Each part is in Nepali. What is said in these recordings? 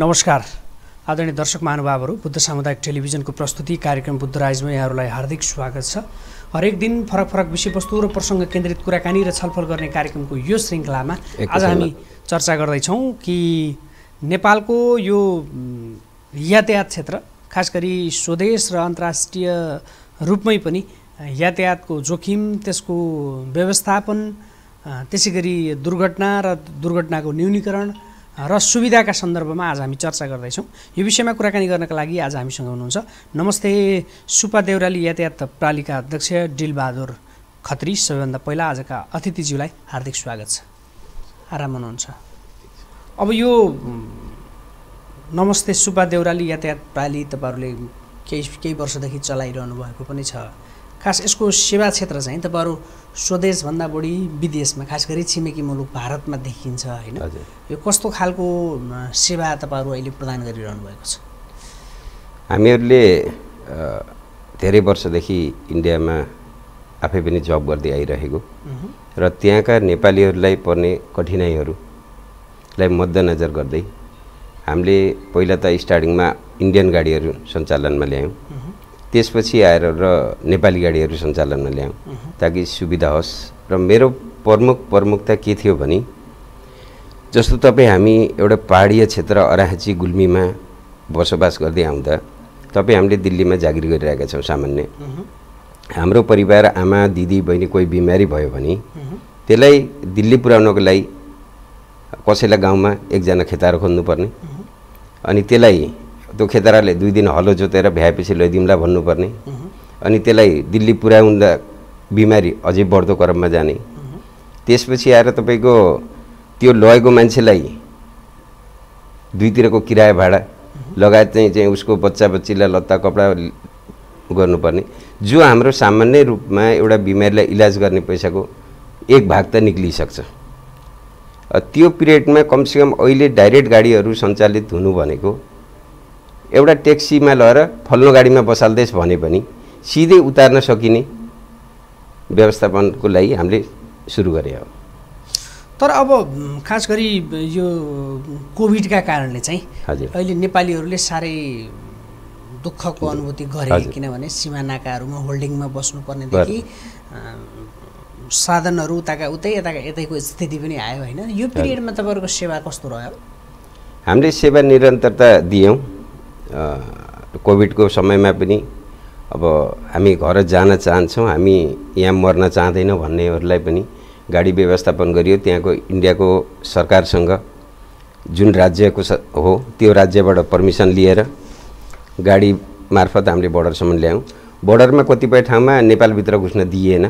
नमस्कार आदरणीय दर्शक महानुभावहरु, बुद्ध सामुदायिक टेलिभिजन को प्रस्तुति कार्यक्रम बुद्ध राइजमा यहाँहरुलाई हार्दिक स्वागत छ। हरेक दिन फरक फरक विषयवस्तु र प्रसंग केन्द्रित कुराकानी र छलफल गर्ने कार्यक्रमको यो श्रृंखलामा आज हामी चर्चा गर्दै छौं कि नेपालको यो यातायात क्षेत्र, खास गरी स्वदेश र अन्तर्राष्ट्रिय रूपमै पनि यातायातको जोखिम, त्यसको व्यवस्थापन, त्यसैगरी दुर्घटना र दुर्घटनाको न्यूनीकरण र सुविधाका सन्दर्भमा आज हामी चर्चा गर्दै छौं। यो विषयमा कुराकानी गर्नका लागि आज हामीसँग हुनुहुन्छ नमस्ते सुपा देउराली यातायात प्रालिका अध्यक्ष डिल बहादुर खत्री। सबैभन्दा पहिला आजका अतिथिज्यूलाई हार्दिक स्वागत छ। आराम हुनुहुन्छ? अब यो नमस्ते सुपा देउराली यातायात प्रालि तपाईहरुले केही वर्षदेखि चलाइरहनु भएको पनि छ। खास यसको सेवा क्षेत्र चाहिँ तपाईहरु स्वदेश भन्दा बढी विदेशमा, खास गरी छिमेकी मुलुक भारतमा देखिन्छ हैन? यो कस्तो खालको सेवा तपाईहरु अहिले प्रदान गरिरहनु भएको छ? हामीहरुले धेरै वर्षदेखि इन्डियामा आफै पनि जब गर्दै आइरहेको र त्यहाँका नेपालीहरुलाई पर्ने कठिनाइहरुलाई मध्यनजर गर्दै हामीले पहिला त स्टार्टिङमा इन्डियन गाडीहरु सञ्चालनमा ल्यायौं, त्यसपछि आएर र नेपाली गाडीहरु सञ्चालनमा ल्यायौं ताकि सुविधा होस्। र मेरो प्रमुखता के थियो भने, जस्तो तपाई हामी एउटा पहाडिया क्षेत्र अर्घाखाँची गुल्मीमा बसोबास गर्दै आउँदा तपाई हामीले दिल्लीमा जागिर गरिरहेका छौं। सामान्य हाम्रो परिवार, आमा, दिदी, बहिनी कोही बिमारी भयो भने त्यसलाई दिल्ली पुर्याउनको लागि कसैलाई गाउँमा एकजना खेतारो खोज्नु पर्ने, अनि त्यसलाई त्यो खेताराले 2 दिन हलो जोतेर भ्याएपछि लैदिउँला भन्नुपर्ने, अनि त्यसलाई दिल्ली पुर्याउँदा बिमारी अझै बढ्दो क्रममा जाने। त्यसपछि आएर तपाईको त्यो लगेको मान्छेलाई दुईतिरको किराया भाडा लगायत चाहिँ उसको बच्चा बच्चीलाई लत्ता कपडा गर्नुपर्ने, जो हाम्रो सामान्य रूपमा एउटा बिमारीलाई इलाज गर्ने पैसाको एक भाग त निक्लिसक्छ। त्यो पिरियडमा कमसेकम अहिले डाइरेक्ट गाडीहरु सञ्चालित हुनु भनेको एउटा ट्याक्सीमा लएर फल्लो गाडीमा बसाल्दैछ भने पनि सिधै उतार्न सकिने व्यवस्थापनको लागि हामीले सुरु गरे हो। तर अब खास गरी यो कोभिडका कारणले चाहिँ अहिले नेपालीहरुले सारै दुःखको अनुभूति गरे, किनभने सीमानाकाहरुमा होल्डिङमा बस्नु पर्ने देखि साधनहरु उताका उतै यताको स्थिति पनि आयो हैन? यो पिरियडमा तपाईहरुको सेवा कस्तो रह्यो? हामीले सेवा निरन्तरता दियौं। कोभिडको समयमा पनि अब हामी घर जान चाहन्छौं, हामी यहाँ मर्न चाहदैनौं भन्नेहरुलाई पनि गाडी व्यवस्थापन गरियो। त्यहाँको इन्डियाको सरकारसँग जुन राज्यको हो त्यो राज्यबाट परमिसन लिएर गाडी मार्फत हामीले बोर्डरसम्म ल्यायौं। बोर्डरमा कतिपय ठाउँमा नेपाल भित्र घुस्न दिएन,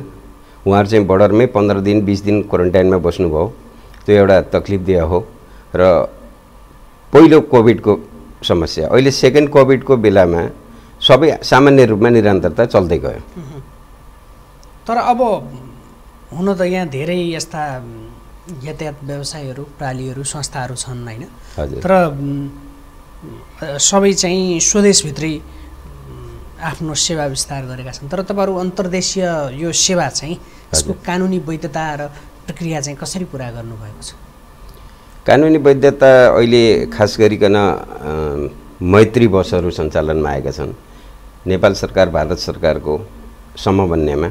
उहाँहरु चाहिँ बोर्डरमै 15 दिन 20 दिन क्वारेन्टाइनमा बस्नुभयो। त्यो एउटा तकलीफदेह हो र पहिलो कोभिडको समस्या। अहिले सेकेन्ड कोभिडको बेलामा सबै सामान्य रूपमा निरन्तरता चल्दै गयो। तर अब हुन त यहाँ धेरै यस्ता यातायात व्यवसायीहरु, प्रालिहरु, संस्थाहरु छन् हैन? तर सबै चाहिँ स्वदेशभित्रै आफ्नो सेवा विस्तार गरेका छन्। तर तपाईहरु अन्तर्देशीय यो सेवा चाहिँ यसको कानुनी वैधता र प्रक्रिया चाहिँ कसरी पूरा गर्नु भएको छ? कानुनी वैधता अहिले खास गरिकन मैत्री बसहरु सञ्चालनमा आएका छन्, नेपाल सरकार भारत सरकारको समन्वयमा,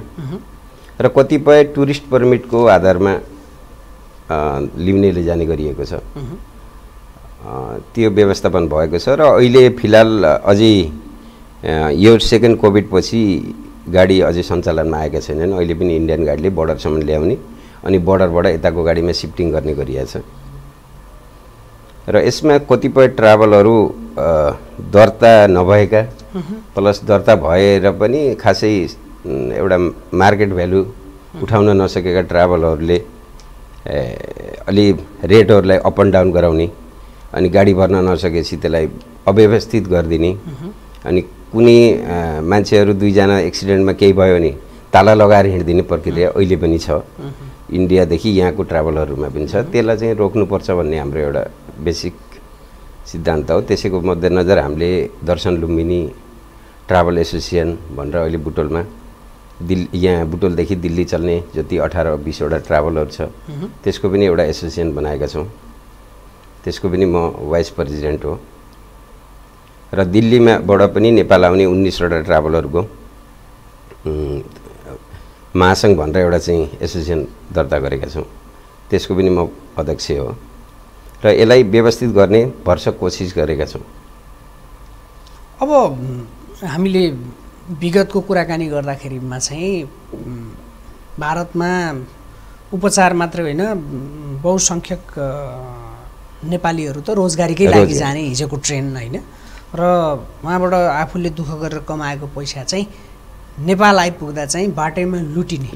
र कतिपय टुरिस्ट पर्मिटको आधारमा लिने लैजाने गरिएको छ। त्यो व्यवस्थापन भएको छ र अहिले फिलहाल अझै यो सेकेन्ड कोभिड पछि गाडी अझै सञ्चालनमा आएका छैनन्। अहिले पनि इन्डियन गाडीले बोर्डरसम्म ल्याउने अनि बोर्डरबाट यताको गाडीमा शिफ्टिङ गर्ने गरिएको छ। र यसमा कतिपय ट्राभलहरु दर्ता नभएका प्लस दर्ता भएर पनि खासै एउटा मार्केट भ्यालु उठाउन नसकेका ट्राभलहरुले अलि रेटहरुलाई अप एन्ड डाउन गराउने, अनि गाडी भर्न नसकेपछि त्यसलाई अव्यवस्थित गर्दिने, अनि कुनै मान्छेहरु दुई जना एक्सिडेन्टमा केही भयो भने ताला लगाएर हिँड्दिने प्रक्रिया अहिले पनि छ। इन्डियादेखि यहाँको ट्राभलहरुमा पनि छ। त्यसलाई चाहिँ रोक्नुपर्छ भन्ने हाम्रो एउटा बेसिक सिद्धान्त हो। त्यसैको मध्यनजर हामीले दर्शन लुम्बिनी ट्राभल एसोसिएसन भनेर अहिले बुटोलमा यहाँ बुटोलदेखि दिल्ली चल्ने जति 18-20 वटा ट्राभलहरु छ त्यसको पनि एउटा एसोसिएसन बनाएका छौं। त्यसको पनि म वाइस प्रेसिडेन्ट हो र दिल्लीमा बडा पनि नेपाल आउने 19 वटा ट्राभलरको महासंघ भनेर एउटा चाहिँ एसोसिएसन दर्ता गरेका छौं त्यसको पनि म अध्यक्ष हो र यसलाई व्यवस्थित गर्ने वर्ष कोशिश गरेका छौं। अब हामीले विगतको कुराकानी गर्दाखेरिमा चाहिँ भारतमा उपचार मात्र होइन बहुसंख्यक नेपालीहरु त रोजगारीकै लागि जाने हिजोको ट्रेन्ड हैन र वहाँबाट आफूले दुःख गरेर कमाएको पैसा चाहिँ नेपाल आइपुग्दा चाहिँ बाटैमा लुटिने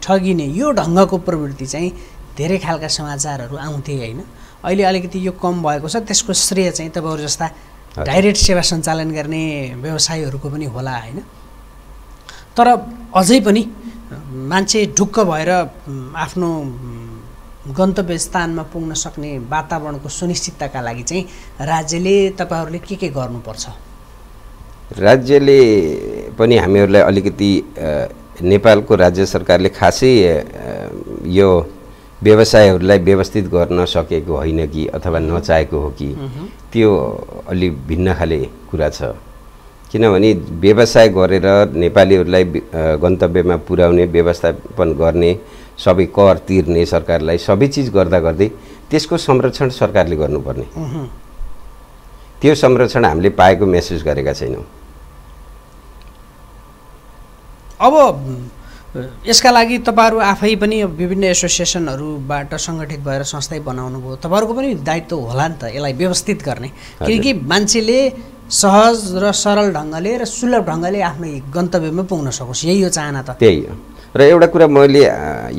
ठगिने यो ढंगको प्रवृत्ति चाहिँ धेरै खालका समाचारहरु आउँथे हैन। अहिले अलिकति यो कम भएको छ त्यसको श्रेय चाहिँ तपाईहरु जस्ता डाइरेक्ट सेवा सञ्चालन गर्ने व्यवसायीहरुको पनि होला हैन। तर अझै पनि मान्छे ढुक्क भएर आफ्नो गन्तव्य स्थानमा पुग्न सक्ने वातावरणको सुनिश्चितताका लागि चाहिँ राज्यले तपाईहरुले के गर्नुपर्छ? राज्यले पनि हामीहरुलाई अलिकति नेपालको राज्य सरकारले खासै यो व्यवसायहरुलाई व्यवस्थित गर्न सकेको होइन कि अथवा नचाहेको हो कि त्यो अलि भिन्न खाले कुरा छ। किनभने व्यवसाय गरेर नेपालीहरुलाई गन्तव्यमा पुर्याउने व्यवस्थापन गर्ने सबै कर तिर्ने सरकारलाई सबै चीज गर्दा गर्दै त्यसको संरक्षण सरकारले गर्नुपर्ने त्यो संरक्षण हामीले पाएको महसुस गरेका छैनौं। अब यसका लागि तपाईहरु आफै पनि विभिन्न एसोसिएसनहरुबाट संगठित भएर संस्थाई बनाउनु भयो तपाईहरुको पनि दायित्व होला नि त यसलाई व्यवस्थित गर्ने किनकि मान्छेले सहज र सरल ढंगले र सुलभ ढंगले आफ्नो गन्तव्यमा पुग्न सकोस् यही यो चाहना त त्यही हो। र एउटा कुरा मैले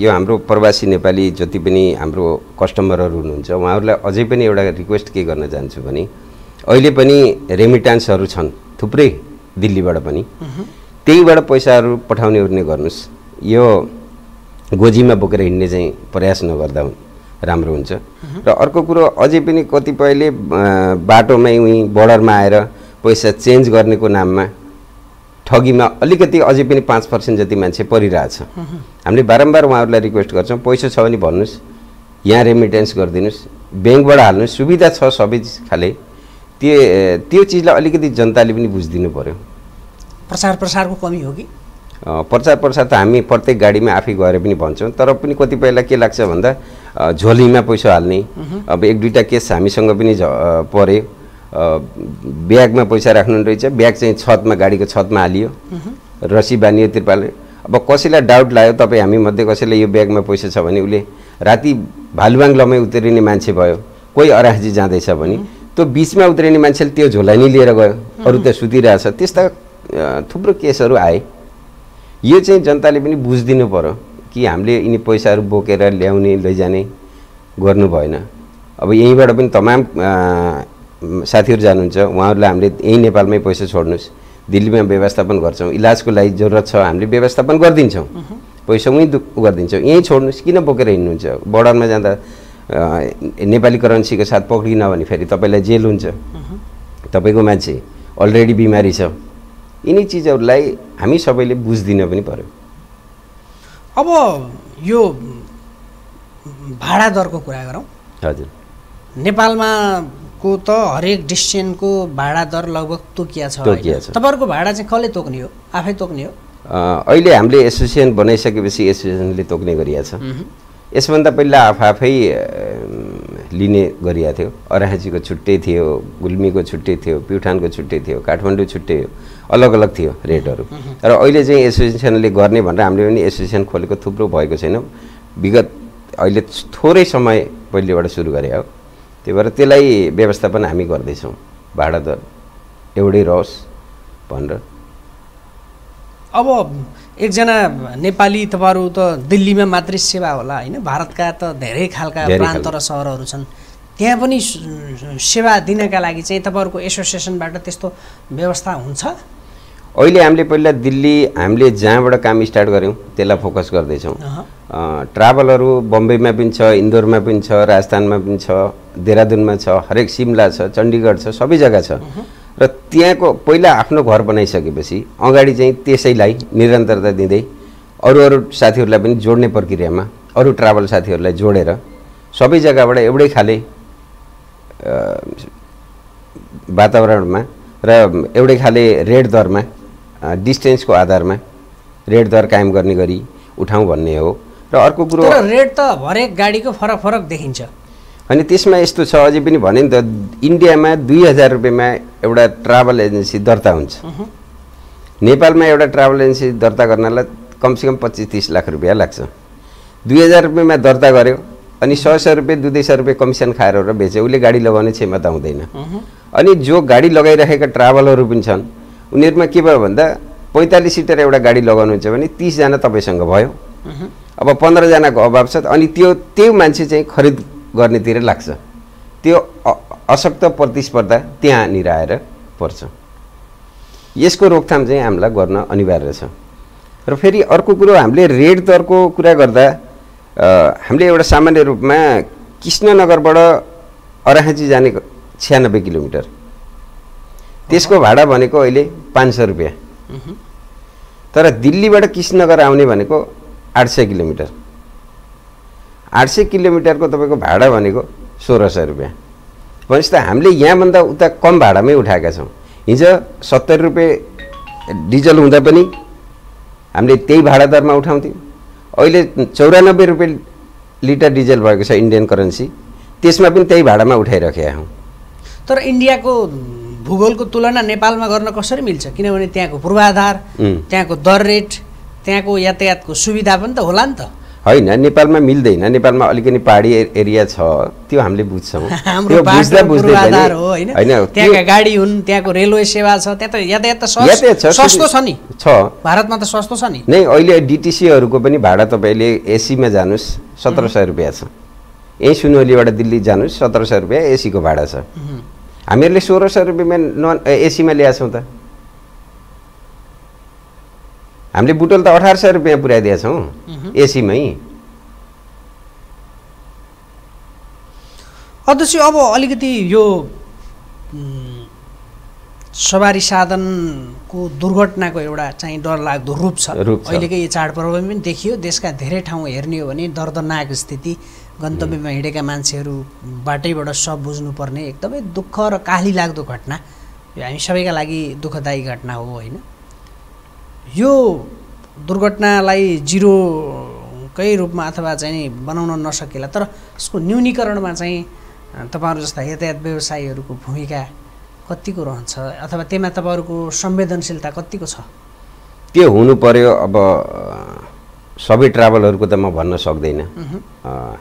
यो हाम्रो प्रवासी नेपाली जति पनि हाम्रो कस्टमरहरु हुनुहुन्छ उहाँहरुलाई अझै पनि एउटा रिक्वेस्ट के गर्न चाहन्छु भने अहिले पनि रेमिट्यान्सहरु छन् थुप्रै दिल्लीबाट पनि त्यहीबाट पैसाहरु पठाउने ओर्ने गर्नुस् यो गोजीमा बोकेर हिड्ने चाहिँ प्रयास नगर्दा राम्रो हुन्छ। र अर्को कुरा अझै पनि कतिपयले बाटोमै उही बोर्डरमा आएर पैसा चेन्ज गर्नेको नाममा ठगीमा अलिकति अझै पनि 5% जति मान्छे परिरहेछ। हामीले बारम्बार उहाँहरुलाई रिक्वेस्ट गर्छौं पैसा छ भने भन्नुस् यहाँ रेमिटेन्स गर्दिनुस् बैंकबाट हाल्नुस् सुविधा छ सबै खाले त्यो चीजलाई अलिकति जनताले पनि बुझिदिनु पर्यो। प्रचार प्रसारको कमी हो कि प्रचार प्रसार त हामी प्रत्येक गाडीमा आफै गएर पनि भन्छौं तर पनि कतिपयलाई के लाग्छ भन्दा झोलीमा पैसा हाल्ने। अब एक दुईटा केस हामीसँग पनि पर्यो ब्यागमा पैसा राख्नु रहेछ ब्याग चाहिँ छतमा गाडीको छतमा हालियो रसी बानियो तिरपाल। अब कसैलाई डाउट लाग्यो तपाई हामी मध्ये कसैले यो ब्यागमा पैसा छ भने उले राति भालुवाङ लमै उतरिने मान्छे भयो कोही अराखजी जाँदैछ भने त्यो बीचमा उतरिने मान्छेले त्यो झोला नि लिएर गयो अरु त सुतिरहेछ त्यस्ता थुप्रो केसहरु आए। यो चाहिँ जनताले पनि बुझिदिनु पर्यो कि हामीले यिनी पैसाहरु बोकेर ल्याउने लैजाने गर्नु भएन। अब यहीबाट पनि तमाम साथीहरु जानुहुन्छ उहाँहरुलाई हामीले यही नेपालमै पैसा छोड्नुस् दिल्लीमा व्यवस्थापन गर्छौं इलाजको लागि जरुरत छ हामीले व्यवस्थापन गर्दिन्छौं पैसा उही गर्दिन्छौं यही छोड्नुस् किन बोकेर हिड्नुहुन्छ बोर्डरमा जाँदा नेपाली करेन्सीको साथ पक्रिन भने फेरि तपाईलाई जेल हुन्छ तपाईको मान्छे अलरेडी बिमारी छ यिनी चीजहरुलाई हामी सबैले बुझिदिन पनि पर्यो। अब यो भाडा दरको कुरा गरौं। हजुर नेपालमा को त हरेक डिस्टेन्सको भाडा दर लगभग तोकिया छ तपाईहरुको भाडा चाहिँ कसले तोक्ने हो आफै तोक्ने हो? अहिले हामीले एसोसिएसन बनाइसकेपछि एसोसिएसनले तोक्ने गरिया छ यसभन्दा पहिला आफै लिने गरिया थियो। अराखजीको छुट्टै थियो गुल्मीको छुट्टै थियो प्युठानको छुट्टै थियो काठमाडौँ छुट्टै हो अलग अलग थियो रेटहरु र अहिले चाहिँ एसोसिएसनले गर्ने भनेर हामीले पनि एसोसिएसन खोलेको थुप्रो भएको छैन विगत अहिले थोरै समय पहिलेबाट सुरु गरे हो त्यही भएर त्यसलाई व्यवस्थापन हामी गर्दै छौं भाडा दर एउटै रहोस् भनेर। अब एकजना नेपाली तपाईहरु त दिल्लीमा मात्र सेवा होला हैन भारतका त धेरै खालका प्रान्त र शहरहरु छन् त्यहाँ पनि सेवा दिनका लागि चाहिँ तपाईहरुको एसोसिएसनबाट त्यस्तो व्यवस्था हुन्छ? अहिले हामीले पहिला दिल्ली हामीले जहाँबाट काम स्टार्ट गर्यौं त्यसलाई फोकस गर्दै छौं। ट्राभलहरु बम्बेमा पनि छ इन्दोरमा पनि छ राजस्थानमा पनि छ देहरादूनमा छ हरेक सिमला छ चण्डीगढ छ सबै जग्गा छ र त्यहाँको पहिला आफ्नो घर बनाइसकेपछि अगाडि चाहिँ त्यसैलाई निरन्तरता दिँदै अरु अरु साथीहरुलाई पनि जोड्ने प्रक्रियामा अरु ट्राभल साथीहरुलाई जोडेर सबै जग्गाबाट एउटै खाले वातावरण में र एउटै खाले रेट दर में डिस्टेंस को आधार में रेट दर कायम गर्ने गरी उठाऊ भन्ने हो र अर्को कुरा तर रेट त हरेक गाड़ी को फरक फरक देखिन्छ अनि त्यसमा यस्तो छ अझै पनि भने नि त इन्डियामा 2000 रुपैयाँमा एउटा ट्राभल एजेन्सी दर्ता हुन्छ नेपालमा एउटा ट्राभल एजेन्सी दर्ता गर्नलाई कम से कम 25-30 लाख रुपैयाँ लाग्छ 2000 रुपैयाँमा दर्ता गर्यो अनि 100 रुपैयाँ 200 रुपैयाँ कमिसन खाएर र बेचे उले गाडी लगाउने क्षमता हुँदैन अनि जो गाडी लगाइरहेका ट्राभलरहरू पनि छन् उनीहरुमा के भयो भन्दा 45 सिटर एउटा गाडी लगाउनुहुन्छ भने 30 जना तपाईसँग भयो अब 15 जनाको अभाव छ अनि त्यो मान्छे चाहिँ खरिद गर्नेतिर लाग्छ त्यो अशक्त प्रतिस्पर्धा त्यहाँ निराएर पर्छ यसको रोकथाम चाहिँ हामीलाई गर्न अनिवार्य छ र फेरि अर्को कुरा हामीले रेट दरको कुरा गर्दा हामीले एउटा सामान्य रूपमा कृष्णनगरबाट अर्घाखाँची जाने 96 किलोमिटर त्यसको भाडा भनेको अहिले 500 रुपैयाँ तर दिल्लीबाट कृष्णनगर आउने भनेको 800 किलोमिटर 800 किलोमिटरको तपाईको भाडा भनेको 1600 रुपैयाँ भनेपछि त हामीले यहाँ भन्दा उता कम भाडामै उठाएका छौं हिजो 70 रुपैयाँ डिजल हुँदा पनि हामीले त्यही भाडा दरमा उठाउँथ्यौं अहिले 94 रुपैयाँ लिटर डिजल भएको छ इन्डियन करेन्सी त्यसमा पनि त्यही भाडामा उठाइराखेका हौं तर इन्डियाको भूगोलको तुलना नेपालमा गर्न कसरी मिल्छ किनभने त्यहाँको पूर्वाधार त्यहाँको दर रेट त्यहाँको यातायातको सुविधा पनि त होला नि त हैन नेपालमा मिल्दैन नेपालमा अलिकति पहाडी एरिया छ त्यो हामीले बुझ्छौँ त्यो बुझ्दै पनि हैन त्यहाँका गाडी हुन् त्यहाँको रेलवे सेवा छ त्यहाँ त यातायात त सस्तो छ नि छ भारतमा त सस्तो छ नि नै अहिले डीटीसीहरुको पनि भाडा तपाईले एसी मा जानुस् 1700 रुपैयाँ छ यही सुनौलीबाट दिल्ली जानुस् 1700 रुपैयाँ एसी को भाडा छ हामीहरुले 1600 रुपैयाँमा नन एसी मा ल्याछौं त हामीले बुटवल त 1800 रुपैयाँ पुर्याइदिया छौं एसीमै अध्यक्ष अब अलिकति यो सवारी साधन को दुर्घटना को एउटा चाहिँ डरलाग्दो रूप छ अहिलेकै चाडपर्वमा पनि देखियो देशका धेरै ठाउँ हेर्ने हो भने दर्दनाक स्थिति गन्तव्यमा हिडेका मान्छेहरू बाटैबाट सब बुझ्नु पर्ने एकदमै दुःख र काली लाग्दो घटना यो हामी सबैका लागि दुःखदायी घटना हो हैन यो दुर्घटनालाई जीरोकै रूपमा अथवा चाहिँ बनाउन नसकेला तर यसको न्यूनीकरणमा चाहिँ तपाईहरु जस्ता यातायात व्यवसायीहरुको भूमिका कतिको रहन्छ अथवा त्यसमा तपाईहरुको संवेदनशीलता कतिको छ त्यो हुनु पर्यो अब सबै ट्राभलहरुको त म भन्न सक्दैन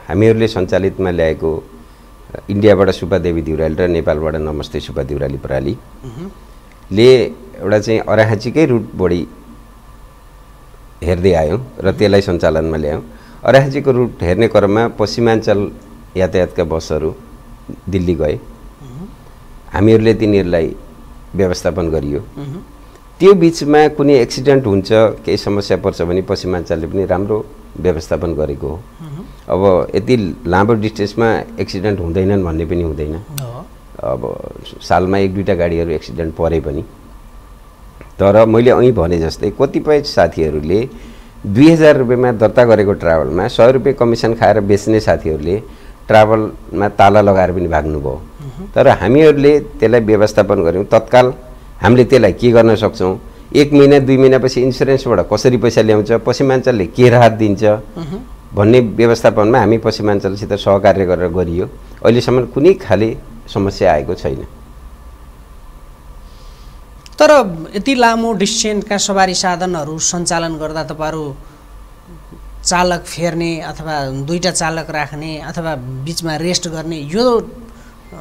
हामीहरुले सञ्चालितमा ल्याएको इन्डियाबाट सुपा देउराली र नेपालबाट नमस्ते सुपा देउराली ले एउटा चाहिँ अर्घाखाँचीकै रुट बढी हेर्दै आयौं र त्यसलाई सञ्चालनमा ल्यायौं अर्घाखाँचीको रुट हेर्ने क्रममा पश्चिमाञ्चल यातायातका बसहरू दिल्ली गए हामीहरुले तिनीहरूलाई व्यवस्थापन गरियो त्यो बीचमा कुनै एक्सिडेन्ट हुन्छ केही समस्या पर्छ भने पश्चिमाञ्चलले पनि राम्रो व्यवस्थापन गरेको हो अब यति लामो डिस्टेन्समा एक्सिडेन्ट हुँदैनन् भन्ने पनि हुँदैन अब सालमा एक दुईटा गाडीहरू एक्सिडेन्ट परे पनि तर मैले अहि भने जस्तै कतिपय साथीहरूले 2000 रुपैयाँमा दर्ता गरेको ट्राभलमा 100 रुपैयाँ कमिसन खाएर बेच्ने साथीहरूले ट्राभलमा ताला लगाएर पनि भाग्नुभयो तर हामीहरूले त्यसलाई व्यवस्थापन गर्यौं तत्काल हामीले त्यसलाई के गर्न सक्छौं 1 महिना 2 महिनापछि इन्स्योरेन्सबाट कसरी पैसा ल्याउँछ पश्चिमाञ्चलले के राहत दिन्छ भन्ने व्यवस्थापनमा हामी पश्चिमाञ्चलसित सहकार्य गरेर गरियो अहिलेसम्म कुनै खाली समस्या आएको छैन तर यति लामो डिस्टेन्सका सवारी साधनहरू सञ्चालन गर्दा तपाईहरु चालक फेर्ने अथवा दुईटा चालक राख्ने अथवा बीचमा रेस्ट गर्ने यो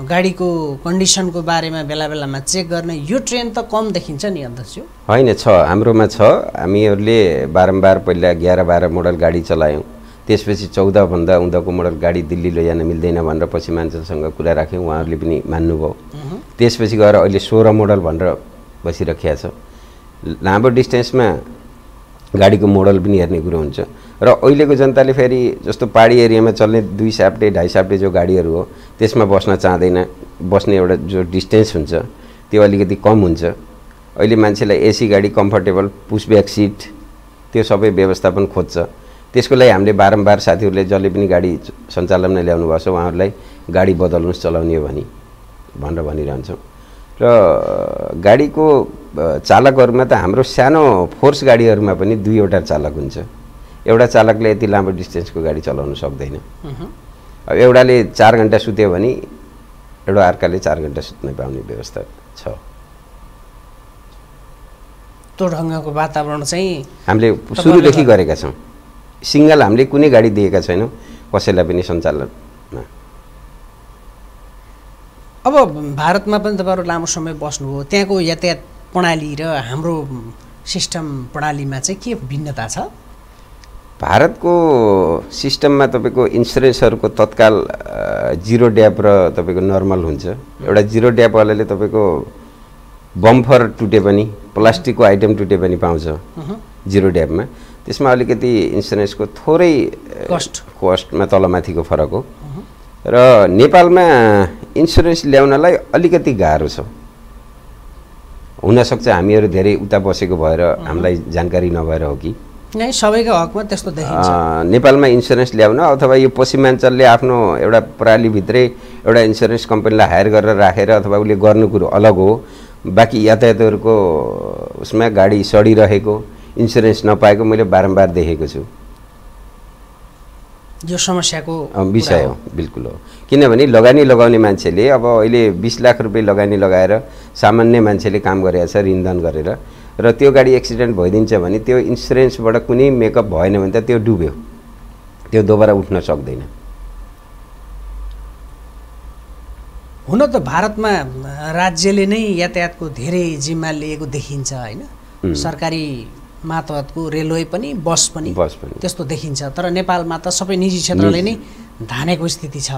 गाडीको कन्डिसनको बारेमा बेला बेलामा चेक गर्ने यो ट्रेन त कम देखिन्छ नि अध्यक्ष हैन छ हाम्रोमा छ हामीहरुले बारम्बार पहिला 11-12 मोडल गाडी चलायौं त्यसपछि 14 भन्दा उन्दाको मोडल गाडी दिल्ली लैजान मिल्दैन भनेर पश्चिमाञ्चलसँग कुरा राख्यौं उहाँहरुले पनि मान्नुभयो त्यसपछि गएर अहिले 16 मोडल भनेर बसिराखेका छ लामो डिस्टेन्समा गाडीको मोडल पनि हेर्ने कुरा हुन्छ र अहिलेको जनताले फेरि जस्तो पहाडी एरियामा चल्ने 2 साप्टे 2.5 साप्टे जो गाडीहरू हो त्यसमा बस्न चाहदैन बस्ने एउटा जो डिस्टेन्स हुन्छ त्यो अलिकति कम हुन्छ अहिले मान्छेलाई एसी गाडी कम्फर्टेबल पुशब्याक सिट त्यो सबै व्यवस्थापन खोज्छ त्यसको लागि हामीले बारम्बार साथीहरूले जसले पनि गाडी सञ्चालनमा ल्याउनु भएको छ उहाँहरूलाई गाडी बदल्नुस् चलाउने हो भनी भनेर भनिरहन्छौँ। र गाडीको चालकहरुमा त हाम्रो सानो फोर्स गाडीहरुमा पनि दुईवटा चालक हुन्छ। एउटा चालकले यति लामो डिस्टेन्सको गाडी चलाउन सक्दैन। अब एउटाले 4 घण्टा सुत्यो भने एउटा अर्काले 4 घण्टा सुत्न पाउने व्यवस्था छ। त्यो ढंगको वातावरण चाहिँ हामीले सुरुदेखि गरेका छौँ। सिंगल हामीले कुनै गाडी दिएका छैनौं कसैलाई पनि सञ्चालनमा। अब भारतमा पनि तपाईहरु लामो समय बस्नुभयो, त्यहाँको यातायात प्रणाली र हाम्रो सिस्टम प्रणालीमा चाहिँ के भिन्नता छ? भारतको सिस्टममा तपाईको इन्स्योरेन्सहरुको तत्काल जीरो ड्याप र तपाईको नर्मल हुन्छ। एउटा जीरो ड्याप वालाले तपाईको बम्पर टुटे पनि, प्लास्टिकको आइटम टुटे पनि पाउँछ जीरो ड्यापमा। त्यसमा अलिकति इन्स्योरेन्सको थोरै कस्टमा तलमाथिको फरक हो। र नेपालमा इन्स्योरेन्स ल्याउनलाई अलिकति गाह्रो छ। हुन सक्छ हामीहरु धेरै उता बसेको भएर हामीलाई जानकारी नभएर हो कि नै सबैको हकमा त्यस्तो देखिन्छ। नेपालमा इन्स्योरेन्स ल्याउन अथवा यो पश्चिमाञ्चलले आफ्नो एउटा प्रणाली भित्रै एउटा इन्स्योरेन्स कम्पनीलाई हायर गरेर राखेर अथवा उले गर्ने कुरो अलग हो। बाकी यातायातहरुको उसमा गाडी सडिरहेको इन्स्योरेन्स नपाएको मैले बारम्बार देखेको छु। यो समस्याको विषय हो, बिल्कुल हो। किनभने लगानी लगाउने मान्छेले अब अहिले 20 लाख रुपैयाँ लगानी लगाएर सामान्य मान्छेले काम गरिरहेछ ऋणदान गरेर, र त्यो गाडी एक्सिडेन्ट भइदिन्छ भने त्यो इन्स्योरेन्सबाट कुनै मेकअप भएन भने त त्यो डुब्यो, त्यो दोबारा उठ्न सक्दैन। हुन त भारतमा राज्यले नै यातायातको धेरै जिम्मा लिएको देखिन्छ हैन? सरकारी मातहतको रेलवे पनि बस पनि त्यस्तो देखिन्छ। तर नेपालमा त सबै निजी क्षेत्रले नै धानेको स्थिति छ।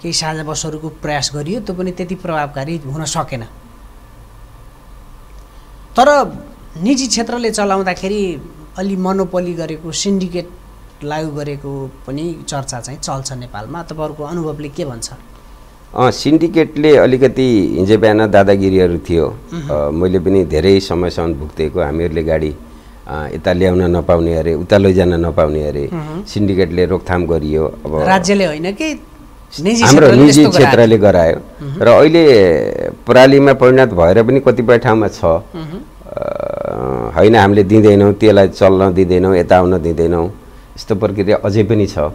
केही साझा बसहरुको प्रयास गरियो, त्यो पनि त्यति प्रभावकारी हुन सकेन। तर निजी क्षेत्रले चलाउँदाखेरि अलि मोनोपोली गरेको, सिन्डिकेट लागू गरेको पनि चर्चा चाहिँ चल्छ नेपालमा। तपाईहरुको अनुभवले के भन्छ? सिन्डिकेटले अलिकति हिजो बिहान दादागिरीहरु थियो। मैले पनि धेरै समयसम्म भुक्तेको, हामीहरुले गाडी यता ल्याउन नपाउने अरे, उता लैजान नपाउने अरे, सिन्डिकेटले रोकथाम गरियो। अब राज्यले होइन के हाम्रो निजी क्षेत्रले गरायो र अहिले प्रणालीमा परिणत भएर पनि कतिपय ठाउँमा छ। हैन हामीले दिदैनौं, त्यसलाई चल्न दिदैनौं, यता आउन दिदैनौं, यस्तो प्रक्रिया अझै पनि छ।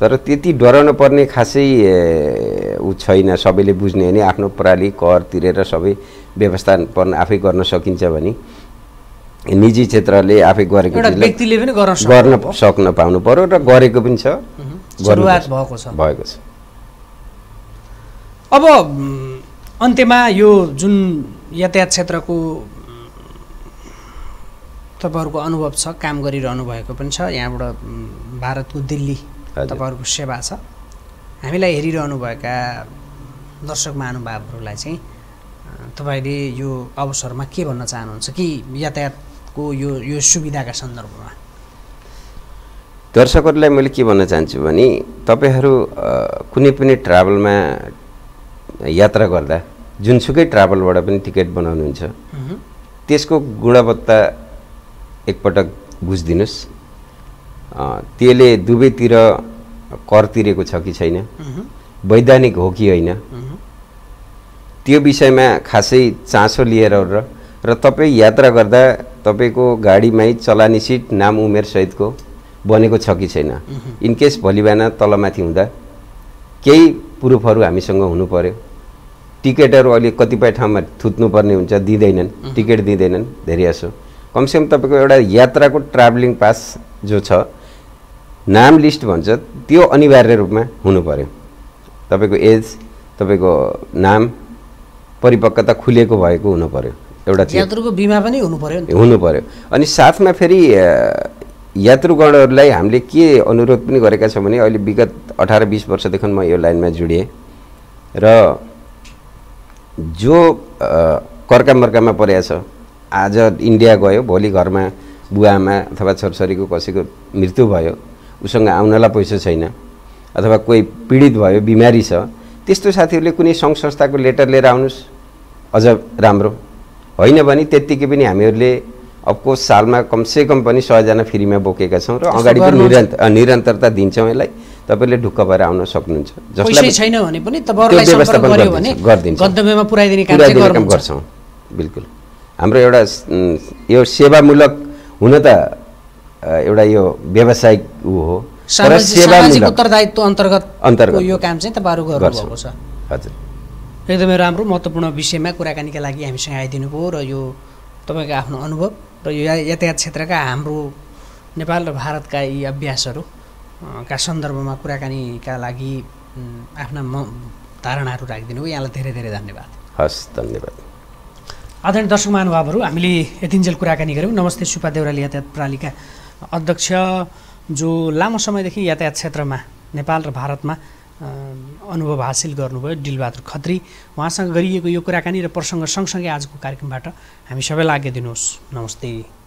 तर त्यति डराउन पर्ने खासै उ छैन। सबैले बुझ्ने हो नि, आफ्नो प्रणाली कर तिरेर सबै व्यवस्थापन आफै गर्न सकिन्छ भने निजी क्षेत्रले आफै गरेको व्यक्तिले पनि गर्न सक्न पाउनु पर्यो र गरेको पनि छ, सुरुवात भएको छ। अब अन्त्यमा यो जुन यातायात क्षेत्रको तपाईहरुको अनुभव छ, काम गरिरहनु भएको पनि छ, यहाँबाट भारतको दिल्ली तपाईहरुको सेवा छ, हामीलाई हेरिरहनु भएका दर्शक महानुभावहरुलाई चाहिँ तपाईले यो अवसरमा के भन्न चाहनुहुन्छ कि यातायातको यो सुविधाका सन्दर्भमा? दर्शकहरुलाई मैले के भन्न चाहन्छु भने तपाईहरु कुनै पनि ट्राभलमा यात्रा गर्दा जुनसुकै ट्राभलबाट पनि टिकट बनाउनुहुन्छ त्यसको गुणवत्ता एकपटक बुझ्दिनुस्। त्यसले दुवैतिर कर तिरेको छ कि छैन, वैधानिक हो कि होइन, त्यो विषयमा खासै चासो लिएर र तपाई यात्रा गर्दा तपाईको गाडीमै चलानी सिट नाम उमेर सहितको बनेको छ कि छैन। इनकेस भोलि बिहान तलमाथि हुँदा केही प्रुफहरु हामीसँग हुनु पर्यो। टिकटहरु अहिले कतिपय ठाउँमा थुत्नु पर्ने हुन्छ, दिदैनन्, टिकट दिदैनन् धेरैजसो। कमसेकम तपाईको एउटा यात्राको ट्राभलिङ पास जो छ नाम लिस्ट भन्छ, त्यो अनिवार्य रूपमा हुनु पर्यो। तपाईको एज, तपाईको नाम, परिपक्वता खुलेको भएको हुनु पर्यो। एउटा यात्रुको बीमा पनि हुनु पर्यो। अनि साथमा फेरि यात्रुगणहरुलाई हामीले के अनुरोध पनि गरेका छौं भने अहिले विगत 18-20 वर्षदेखि म यो लाइनमा जुडिए र जो कर्कामर्कामा परेको छ, आज इन्डिया गयो, भोलि घरमा बुवा आमा अथवा छोरछोरीको कसैको मृत्यु भयो, उसँग आउनलाई पैसा छैन, अथवा कोही पीडित भयो, बिमारी छ, त्यस्तो साथीहरुले कुनै संघ संस्थाको लेटर लिएर आउनुस्, अझ राम्रो। होइन भने त्यतिकै पनि हामीहरुले अबको सालमा कमसेकम पनि 100 जना फ्रीमा बोकेका छौं र अगाडि पनि निरन्तरता दिन्छौं। यसलाई तपाईले ढुक्क भएर आउन सक्नुहुन्छ। जसलाई छैन भने पनि तपाईहरुलाई सम्पर्क गर्यो भने गन्तव्यमा पुर्याइदिने काम चाहिँ गर्छौं। बिल्कुल हाम्रो एउटा यो सेवामूलक हुन त एउटा यो व्यावसायिक हो तर सामाजिक उत्तरदायित्व अन्तर्गत यो काम चाहिँ तपाईहरु गर्नुभएको छ। हजुर एकदमै राम्रो महत्त्वपूर्ण विषयमा कुराकानीका लागि हामीसँग आइदिनु भयो र यो तपाईको आफ्नो अनुभव र यो यातायात क्षेत्रका हाम्रो नेपाल र भारतका यी अभ्यासहरु का सन्दर्भमा कुराकानीका लागि आफ्ना धारणाहरु राखिदिनु भयो। यहाँलाई धेरै धेरै धन्यवाद। हस् धन्यवाद। आदरणीय दर्शक महानुभावहरु हामीले यतिन्जेल कुराकानी गर्यौं। नमस्ते सुपा देउराली यातायात प्रणालीका अध्यक्ष जो लामो समयदेखि यातायात क्षेत्रमा नेपाल र भारतमा अनुभव हासिल गर्नुभयो डिल बहादुर खत्री, उहाँसँग गरिएको यो कुराकानी र प्रसङ्ग सँगसँगै आजको कार्यक्रमबाट हामी सबैलाई आज्ञा दिनुहोस्। नमस्ते।